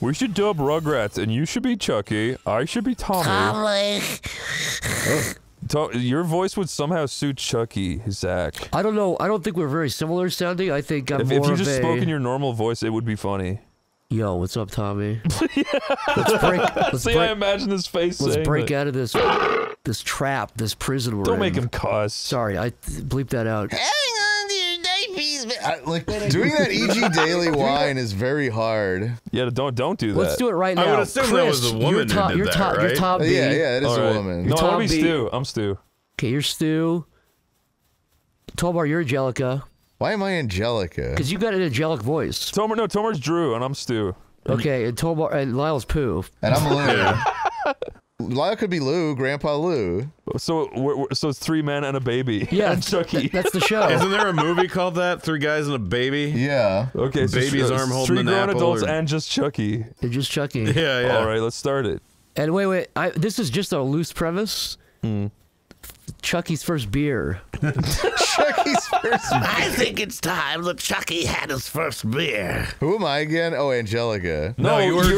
We should dub Rugrats, and you should be Chuckie, I should be Tommy. Tommy. Your voice would somehow suit Chuckie, Zach. I don't know. I don't think we're very similar sounding. I think I'm more of a... If you just spoke in your normal voice, it would be funny. Yo, what's up, Tommy? Yeah. I imagine his face. Let's break out of this trap, this prison we're in. Don't make him cuss. Sorry, I bleeped that out. Hang on to your diapies, man. Like doing that E.G. Daily whine is very hard. Yeah, don't do that. Let's do it right now. I would assume that was a woman who did that, right? You're Tom B. Yeah, it is a woman. No, I'm Stu. I'm Stu. Okay, you're Stu. Tobar, you're Angelica. Why am I Angelica? Because you got an angelic voice. Tomer's Drew, and I'm Stu. Okay, and Tomar and Lyle's Pooh. And I'm Lou. Lyle could be Lou, Grandpa Lou. So, it's three men and a baby. Yeah, and Chuckie. That's the show. Isn't there a movie called that? Three guys and a baby. Yeah. Okay. So baby's arm holding an apple. Three grown adults and just Chuckie. And just Chuckie. Yeah, yeah. All right, let's start it. And wait. This is just a loose premise. Hmm. Chuckie's first beer. Chuckie's first beer. I think it's time that Chuckie had his first beer. Who am I again? Oh, Angelica. No, you were. Wait,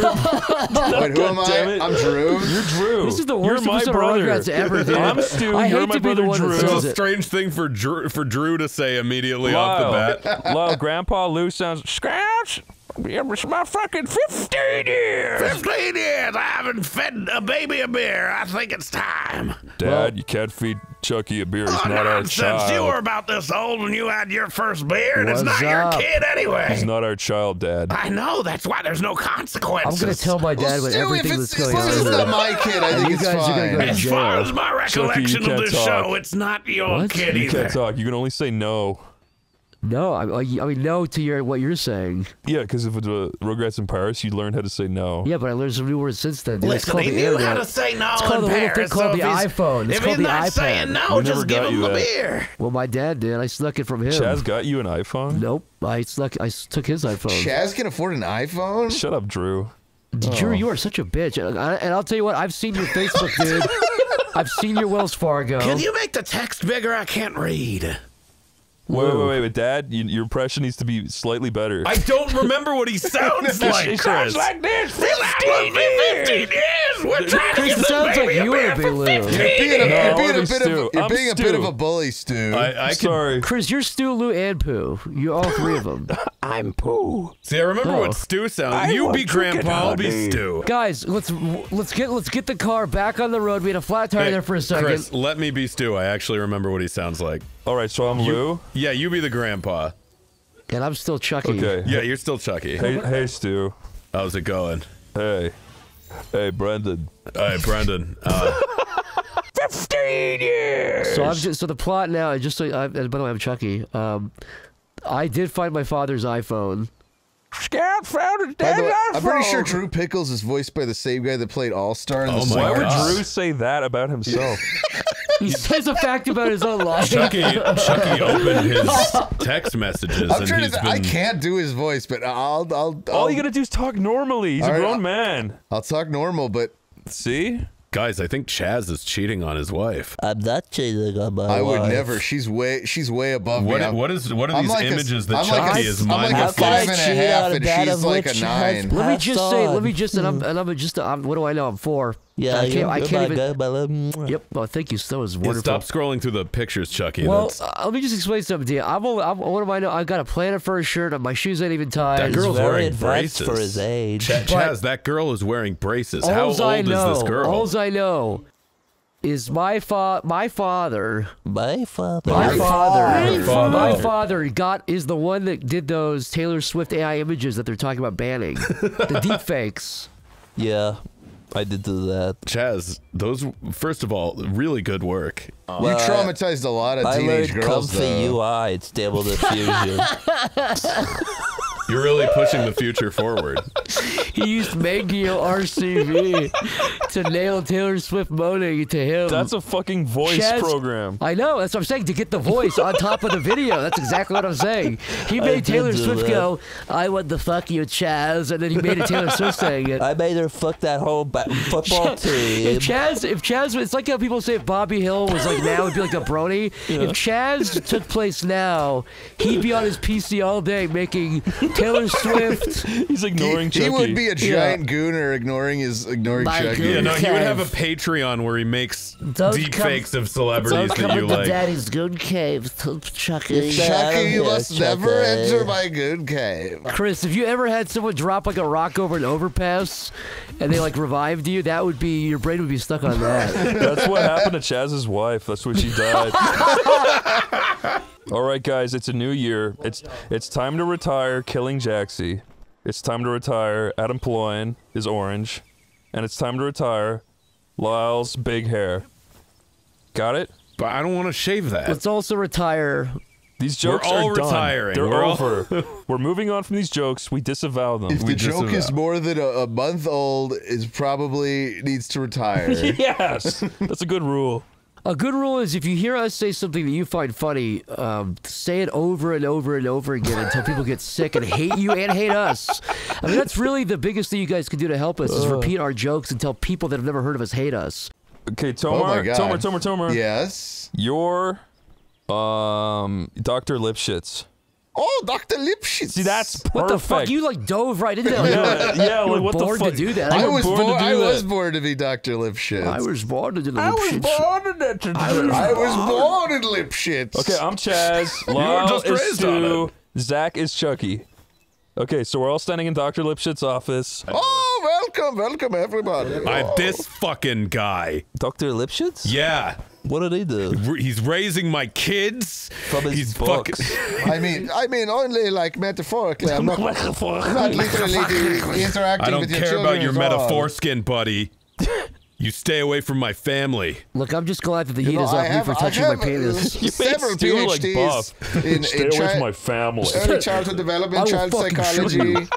who am I? I'm Drew. You're Drew. This is the worst episode of Rugrats ever, dude. I'm Stu. You're my brother Drew. This is a strange thing for Drew to say immediately off the bat. Love, Grandpa Lou sounds scratch. It was my fucking 15 years! 15 years! I haven't fed a baby a beer. I think it's time. Dad, you can't feed Chuckie a beer. It's not our child. You were about this old when you had your first beer, and it's not your kid anyway. He's not our child, Dad. I know. That's why there's no consequences. I'm going to tell my dad what everything that's going on. This is not my kid. I think you guys are going to go to jail. As far as my recollection of this show, it's not your kid either. You can't talk. You can only say no. No, I mean no to what you're saying. Yeah, because if it's Rugrats in Paris, you learn how to say no. Yeah, but I learned some new words since then. Dude. Listen, he knew how to say no in Paris. It's called a little thing called the iPhone. It's called the iPad. If he's not saying no, just give him the beer. Well, my dad did. I snuck it from him. Chaz got you an iPhone? Nope. I took his iPhone. Chaz can afford an iPhone? Shut up, Drew. Drew, you are such a bitch. And I'll tell you what, I've seen your Facebook, dude. I've seen your Wells Fargo. Can you make the text bigger? I can't read. Wait, Dad, your impression needs to be slightly better. I don't remember what he sounds like. He sounds like this. 15 years. We're trying to get the sounds baby like you a beer for 15 years. You're being a bit of a bully, Stu. I'm sorry. Chris, you're Stu, Lou, and Pooh. You're all three of them. I'm Pooh. See, I remember what Stu sounds like. You be Grandpa, I'll be Stu. Guys, let's get the car back on the road. We had a flat tire there for a second. Chris, let me be Stu. I actually remember what he sounds like. All right, so I'm Lou. Yeah, you be the grandpa. And I'm still Chuckie. Okay. Yeah, you're still Chuckie. Hey, Stu. How's it going? Hey, Brendan. Hey, Brendan. 15 years! So I'm just, the plot now, just so, by the way, I'm Chuckie. I did find my father's iPhone. Scout found his dad's iPhone! I'm pretty sure Drew Pickles is voiced by the same guy that played All-Star in the Stars. Why would Drew say that about himself? He says a fact about his own life. Chuckie opened his text messages and he's been... I can't do his voice, but I'll all you gotta do is talk normally. He's a grown man. I'll talk normal, but... See? Guys, I think Chaz is cheating on his wife. I'm not cheating on my wife. I would never. She's way above me. What are these images that Chuckie is mindless? I'm like a 5.5 and she's like a 9. Let me just say, and I'm what do I know? I'm 4. Yeah, I can't even. Yep. Oh, thank you. That was wonderful. Stop scrolling through the pictures, Chuckie. Well, let me just explain something to you. What do I know? I've got a planet for a shirt. My shoes ain't even tied. That girl's wearing braces for his age. Chaz, that girl is wearing braces. How old is this girl? All I know is my father is the one that did those Taylor Swift AI images that they're talking about banning, the deep fakes. Yeah. I did do that. Chaz, those, first of all, really good work. Well, you traumatized a lot of teenage girls, though. I learned comfy UI, it's stable diffusion. You're really pushing the future forward. He used Mangio RCV to nail Taylor Swift moaning to him. That's a fucking voice program. I know, that's what I'm saying, to get the voice on top of the video. That's exactly what I'm saying. He made Taylor Swift go, I want the fuck you, Chaz, and then he made it Taylor Swift saying it. I made her fuck that whole football team. If Chaz, it's like how people say if Bobby Hill was like now, it'd be like a brony. Yeah. If Chaz took place now, he'd be on his PC all day making Taylor Swift. He's ignoring Chuckie. He would be a giant gooner ignoring Chuckie. Yeah, no, he would have a Patreon where he makes deep fakes of celebrities that you like. Daddy's Goon Cave, Chuckie. Chuckie, you must never enter my Goon Cave. Chris, if you ever had someone drop like a rock over an overpass and they like revived you, that would be, your brain would be stuck on that. That's what happened to Chaz's wife. That's when she died. All right, guys, it's a new year. It's time to retire Killing Jaxie. It's time to retire Adam Ployan is orange. And it's time to retire Lyle's big hair. Got it? But I don't want to shave that. Let's also retire... These jokes are retiring. Done. We're over. We're moving on from these jokes. We disavow them. If the joke is more than a month old, it probably needs to retire. Yes. That's a good rule. A good rule is if you hear us say something that you find funny, say it over and over and over again until people get sick and hate you and hate us. I mean, that's really the biggest thing you guys can do to help us is repeat our jokes and tell people that have never heard of us hate us. Okay, Tomer. Yes? You're... Dr. Lipschitz. Oh, Dr. Lipschitz. See, that's perfect. What the fuck? You like dove right into that. Yeah, like what the fuck? To do that. I was born to be Dr. Lipschitz. I was born to do Lipschitz. I was born in Lipschitz. Okay, I'm Chaz. Lyle is Stu. Zach is Chuckie. Okay, so we're all standing in Dr. Lipschitz's office. Oh, welcome everybody. This fucking guy. Dr. Lipschitz? Yeah. What did he do? He's raising my kids. From his books. I mean, only like metaphorically. I'm not literally interacting with your children. I don't care about your metaphor skin, buddy. You stay away from my family. Look, I'm just glad that the heat is off me for touching my penis. You several PhDs like stay away from my family. Early childhood development, child psychology.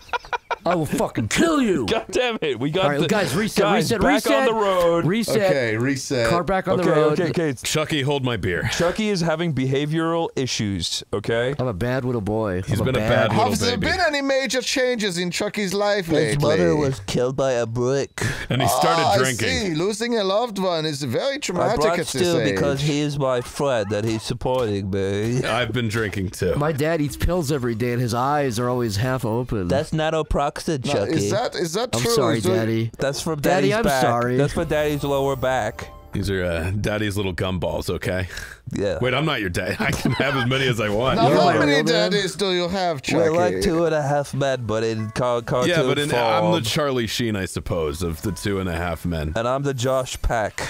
I will fucking kill you! God damn it! We got All right, guys, reset. Back on the road. Reset. Okay, reset. Car back on the road. Okay, Chuckie, hold my beer. Chuckie is having behavioral issues. Okay. I'm a bad little boy. He's been a bad little baby. Have there been any major changes in Chuckie's life lately? His mother was killed by a brick. And he started drinking. I see. Losing a loved one is very traumatic at this age. Because he is my friend that he's supporting me. I've been drinking too. My dad eats pills every day, and his eyes are always half open. That's not Oprah. No, is that true? I'm sorry, Daddy. That's from Daddy's back. Sorry. That's from Daddy's lower back. These are Daddy's little gumballs, okay? Yeah. Wait, I'm not your dad. I can have as many as I want. Now, how many daddies do you have, Chuckie? We're like 2.5 men, but in cartoon form. I'm the Charlie Sheen, I suppose, of the 2.5 men. And I'm the Josh Peck.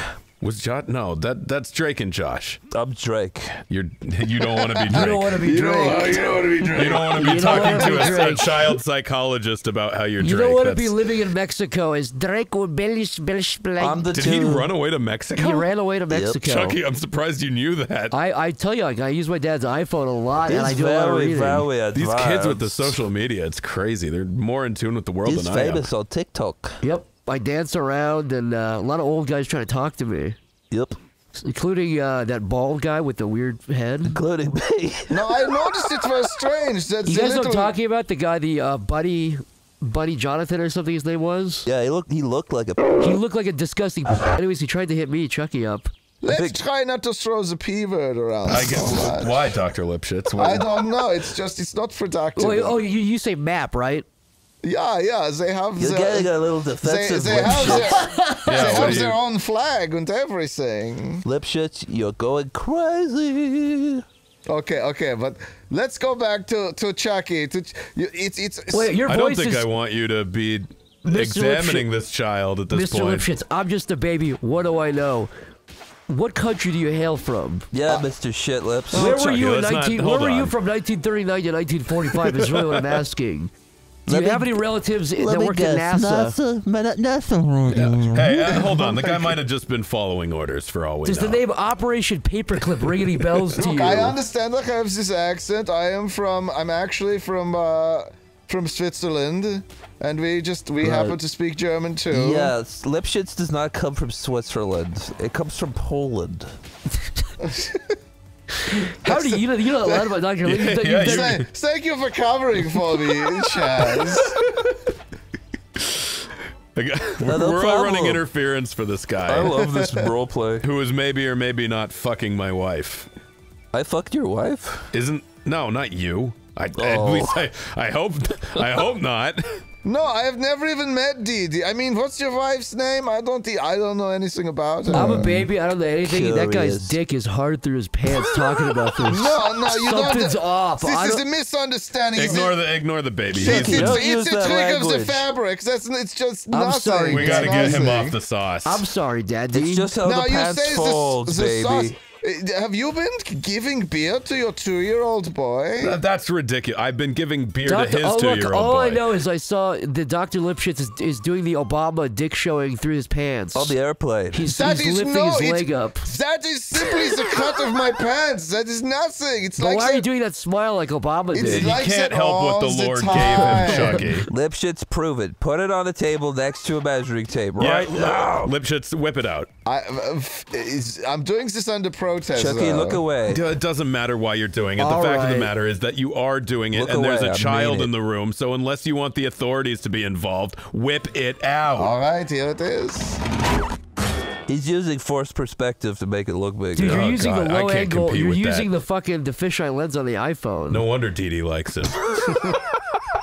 Was Josh? No, that's Drake and Josh. I'm Drake. You don't want to be Drake. You don't want to be Drake. You don't want to be Drake. You don't want to be talking to a child psychologist about how you're Drake. You don't want to be living in Mexico. Is Drake or I'm the Did he run away to Mexico? He ran away to Mexico. Yep. Chuckie, I'm surprised you knew that. I tell you, I use my dad's iPhone a lot, and I do a lot of reading. These kids with the social media, it's crazy. They're more in tune with the world than I am. He's famous on TikTok. Yep. I dance around, and a lot of old guys try to talk to me. Yep. Including that bald guy with the weird head. Including me. No, I noticed it was strange. That's you guys know what I'm talking about? The guy, the Buddy Jonathan or something his name was? Yeah, he looked like a... He looked like a disgusting... Anyways, he tried to hit me, Chuckie, up. Let's try not to throw the P-word around. I guess. So why, Dr. Lipschitz? Why? I don't know. It's just, it's not productive. Wait, oh, you say map, right? Yeah, they have You're getting a little defensive. They have, their own flag and everything. Lipschitz, you're going crazy. Okay, but let's go back to Chuckie. I don't think I want you to be examining this child at this point. Mr. Lipschitz, I'm just a baby. What do I know? What country do you hail from? Yeah, Mr. Shitlips. Where were you in from 1939 to 1945 is really what I'm asking. Do you have any relatives that worked at NASA? NASA. Hey, hold on. The guy might have just been following orders for all we know. Does the name Operation Paperclip ring any bells to you? I understand I have this accent. I'm actually from Switzerland, and we happen to speak German too. Yes, Lipschitz does not come from Switzerland. It comes from Poland. How do you know? You know a lot about Dr. Lipschitz. Thank you for covering for me, Chaz. We're all running interference for this guy. I love this roleplay. Who is maybe or maybe not fucking my wife. I fucked your wife? Not you. At least I hope not. No, I have never even met Dee Dee. I mean, what's your wife's name? I don't know anything about her. I'm a baby. I don't know anything. Curious. That guy's dick is hard through his pants talking about this. No, you don't. Something's off. This is a misunderstanding. Ignore the baby. It's a trick of the fabrics. It's just nothing. I'm sorry. We gotta get him off the sauce. I'm sorry, Daddy. It's just how the pants folds, baby. Have you been giving beer to your 2-year-old boy? That's ridiculous. I've been giving beer to his 2-year-old boy. All I know is I saw the Dr. Lipschitz is doing the Obama dick showing through his pants. On the airplane. He's lifting his leg up. That is simply the cut of my pants. That is nothing. It's like why are you doing that smile like Obama did? He can't help what the Lord gave him, Chuckie. Lipschitz, prove it. Put it on the table next to a measuring tape right now. Lipschitz, whip it out. I'm doing this under protest. Chuckie, look away. It doesn't matter why you're doing it. The fact of the matter is that you are doing it, and there's a child in the room, so unless you want the authorities to be involved, whip it out. All right, here it is. He's using forced perspective to make it look bigger. Dude, you're using the low angle. You're using the fucking fisheye lens on the iPhone. No wonder Dee Dee likes it.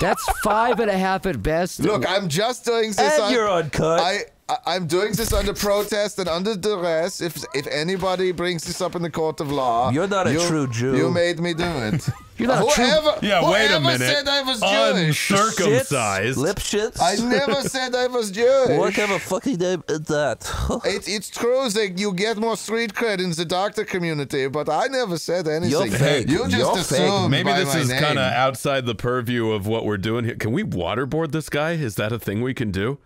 That's 5.5 at best. Look, I'm just doing this. And you're uncut. I'm doing this under protest and under duress. If anybody brings this up in the court of law, you're not a true Jew. You made me do it. You're not a true. Yeah, wait a minute. Said I was Jewish? Uncircumcised Lipschitz. I never said I was Jewish. What kind of fucking name is that? It's true that you get more street cred in the doctor community, but I never said anything. You're fake. You just assumed. Maybe this is kind of outside the purview of what we're doing here. Can we waterboard this guy? Is that a thing we can do?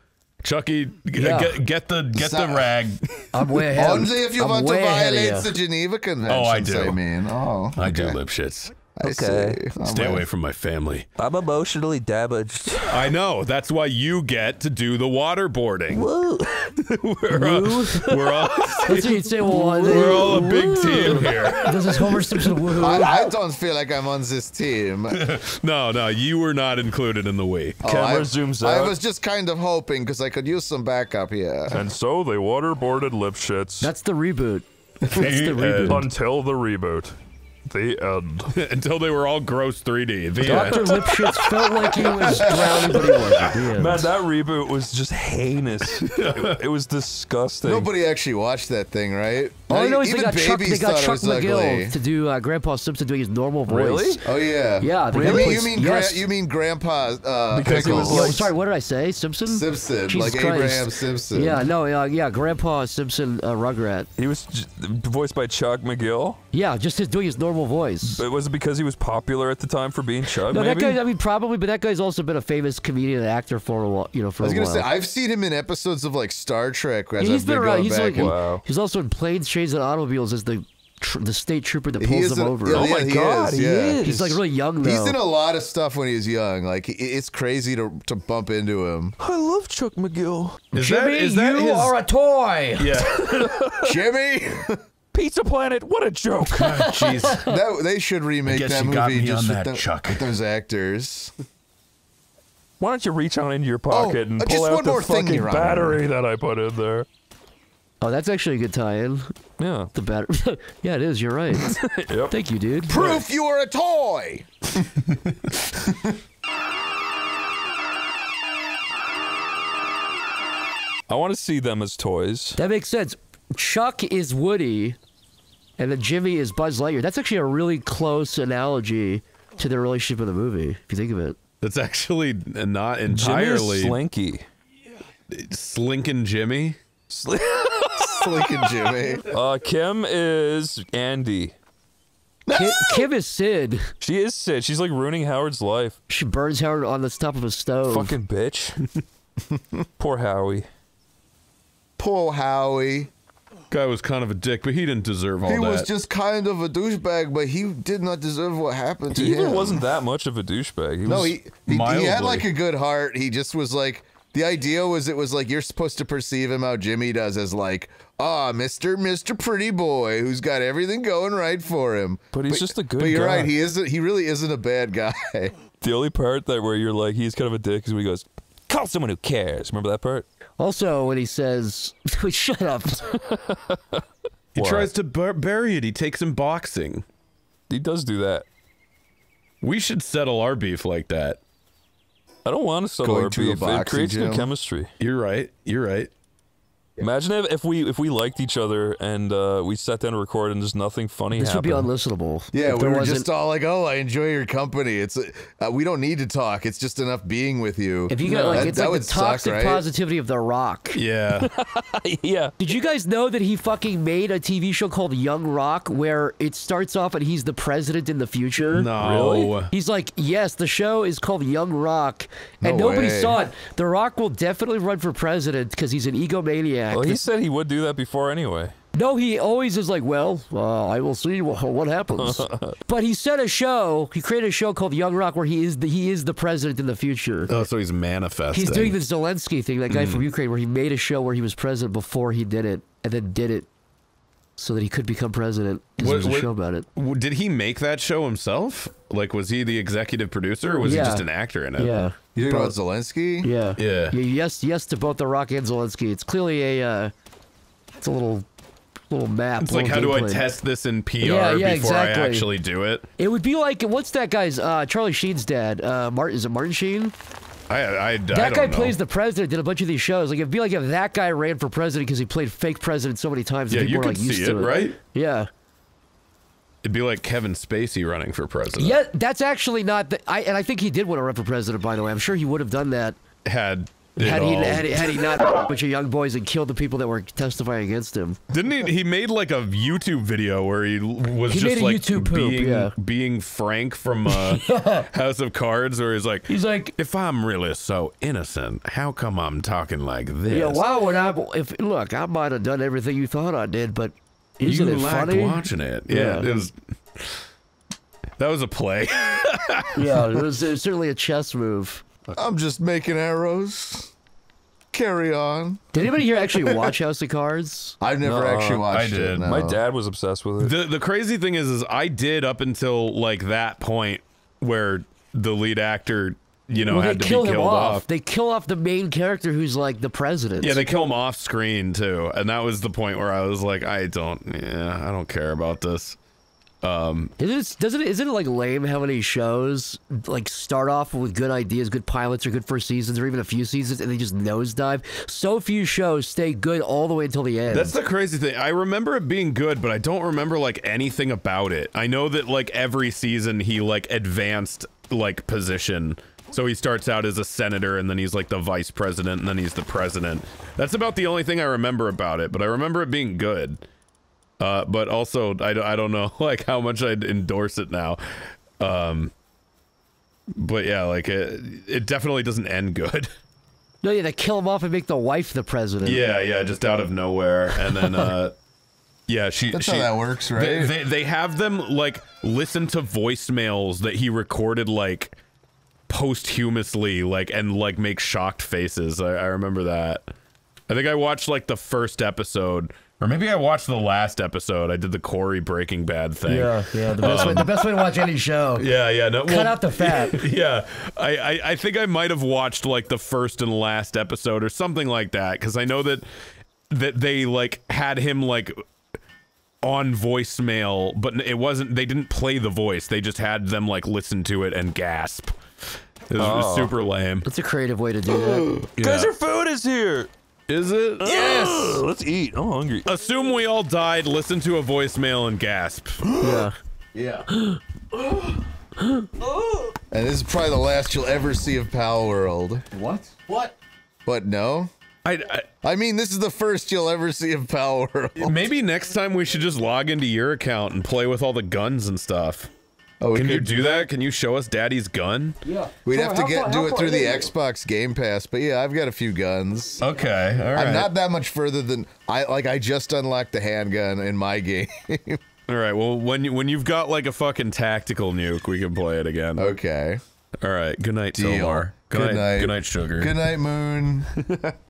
Chuckie, get the rag. I'm way ahead. Only if you want to violate the Geneva Convention. Oh, I do. I mean, I do, Lipschitz. Okay. Stay away from my family. I'm emotionally damaged. I know. That's why you get to do the waterboarding. Woo. we're all That's what you'd say. We're all a big team here. This is Homer Simpson. Woo. I don't feel like I'm on this team. No, you were not included in the we. Camera zooms out. I was just kind of hoping because I could use some backup here. And so they waterboarded Lipschitz. That's the reboot. Until the reboot. The end. Until they were all gross 3D. Dr. Lipschitz felt like he was drowning, but he wasn't. Man, that reboot was just heinous. It was disgusting. Nobody actually watched that thing, right? All I know is they got Chuck McGill to do Grandpa Simpson doing his normal voice. Really? Oh, yeah. Yeah. You mean Grandpa Pickles. Like, sorry, what did I say? Simpson? Simpson. Jesus like Christ. Abraham Simpson. Yeah, Grandpa Simpson Rugrat. He was voiced by Chuck McGill? Yeah, just doing his normal voice. But was it because he was popular at the time for being Chuck? No, maybe? That guy. I mean, probably. But that guy's also been a famous comedian and actor for a while. You know, for a while. I was gonna say I've seen him in episodes of like Star Trek. He's been around. He's also in Planes, Trains, and Automobiles as the state trooper that pulls them over. Oh my God, he is. He's like really young though. He's in a lot of stuff when he's young. Like it's crazy to bump into him. I love Chuck McGill. Jimmy, you are a toy. Yeah, Jimmy. Pizza Planet, what a joke! Jeez, they should remake that movie just with those actors. Why don't you reach on into your pocket and pull out the fucking battery that I put in there? Oh, that's actually a good tie-in. Yeah, the battery. Yeah, it is. You're right. Yep. Thank you, dude. Proof you are a toy. I want to see them as toys. That makes sense. Chuck is Woody. And then Jimmy is Buzz Lightyear. That's actually a really close analogy to their relationship in the movie, if you think of it. That's actually not entirely... Jimmy is Slinky. Slinkin' Jimmy? Slinkin' Jimmy. Kim is Andy. Kim is Sid. She is Sid. She's like ruining Howard's life. She burns Howard on the top of a stove. Fucking bitch. Poor Howie. Poor Howie. Guy was kind of a dick, but he didn't deserve all that. He was just kind of a douchebag, but he did not deserve what happened to him. He even wasn't that much of a douchebag. No, he had like a good heart. He just was like, the idea was it was like you're supposed to perceive him how Jimmy does as like, Mr. Pretty Boy, who's got everything going right for him. But he's just a good guy. But you're right, he really isn't a bad guy. The only part that where you're like, he's kind of a dick is when he goes, call someone who cares. Remember that part? Also, when he says, shut up. He tries to bury it. He takes him boxing. He does do that. We should settle our beef like that. I don't want to settle our beef. It creates new chemistry. You're right. You're right. Imagine if we liked each other and we sat down to record and just nothing funny happened. This would be unlistenable. Yeah, we were just all like, "Oh, I enjoy your company. It's we don't need to talk. It's just enough being with you." If you got like it's like the toxic positivity of The Rock. Yeah, yeah. Did you guys know that he fucking made a TV show called Young Rock where it starts off and he's the president in the future? No, really? He's like, yes, the show is called Young Rock, and nobody saw it. The Rock will definitely run for president because he's an egomaniac. Well, he said he would do that before anyway. No, he always is like, well, I will see what happens. But he set a show. He created a show called Young Rock where he is the president in the future. Oh, so he's manifesting. He's doing the Zelensky thing, that guy from Ukraine, where he made a show where he was president before he did it, and then did it so that he could become president. Because there was a show about it. Did he make that show himself? Like, was he the executive producer, or was he just an actor in it? Yeah. You think about Zelensky? Yeah. Yeah. Yes, yes to both The Rock and Zelensky. It's clearly a, it's a little map. It's like, how do I test this in PR before I actually do it? It would be like, what's that guy's, Charlie Sheen's dad, Martin, is it Martin Sheen? I don't know. That guy plays the president, did a bunch of these shows. Like, it'd be like if that guy ran for president because he played fake president so many times. Yeah, you could see it, right? Yeah. It'd be like Kevin Spacey running for president. Yeah, that's actually not the, and I think he did want to run for president, by the way. I'm sure he would have done that. Had he not a bunch of young boys and killed the people that were testifying against him. Didn't he? He made like a YouTube video where he was just like being Frank from House of Cards, where he's like, if I'm really so innocent, how come I'm talking like this? Yeah, why would I? Look, I might have done everything you thought I did, but. Isn't it funny? You liked watching it. Yeah, yeah. It was, that was a play. Yeah, it was certainly a chess move. I'm just making arrows. Carry on. Did anybody here actually watch House of Cards? I've never actually watched it. I did. It, no. My dad was obsessed with it. The crazy thing is I did up until like that point where the lead actor... You know, had to be killed off. They kill off the main character who's like the president. Yeah, they kill him off screen too, and that was the point where I was like, I don't care about this. Isn't it like lame how many shows like start off with good ideas, good pilots, or good first seasons, or even a few seasons, and they just nosedive? So few shows stay good all the way until the end. That's the crazy thing. I remember it being good, but I don't remember like anything about it. I know that like every season he like advanced like position. So he starts out as a senator, and then he's like the vice president, and then he's the president. That's about the only thing I remember about it, but I remember it being good. But also, I don't know like how much I'd endorse it now. But yeah, like it definitely doesn't end good. No, yeah, they kill him off and make the wife the president. Yeah, yeah, just out of nowhere, and then yeah, that's how that works, right? They have them like listen to voicemails that he recorded like. Posthumously, like, and like make shocked faces. I remember that. I think I watched like the first episode, or maybe I watched the last episode. I did the Corey Breaking Bad thing. Yeah, yeah. The best way to watch any show. Yeah, yeah. No, cut out the fat. Yeah, I think I might have watched like the first and last episode or something like that, because I know that they like had him like on voicemail, but it wasn't. They didn't play the voice. They just had them like listen to it and gasp. It was super lame. That's a creative way to do that. Yeah. Guys, our food is here! Is it? Yes! Let's eat. I'm hungry. Assume we all died, listen to a voicemail, and gasp. Yeah. Yeah. And this is probably the last you'll ever see of Palworld. What? What? But no? I mean, this is the first you'll ever see of Palworld. Maybe next time we should just log into your account and play with all the guns and stuff. Oh, can you do that? Can you show us Daddy's gun? Yeah. We'd have to do it through the Xbox Game Pass, but yeah, I've got a few guns. Okay, all right. I'm not that much further than I just unlocked the handgun in my game. All right. Well, when you've got like a fucking tactical nuke, we can play it again. Okay. All right. Good night, Tomar. Good night. Good night, Sugar. Good night, Moon.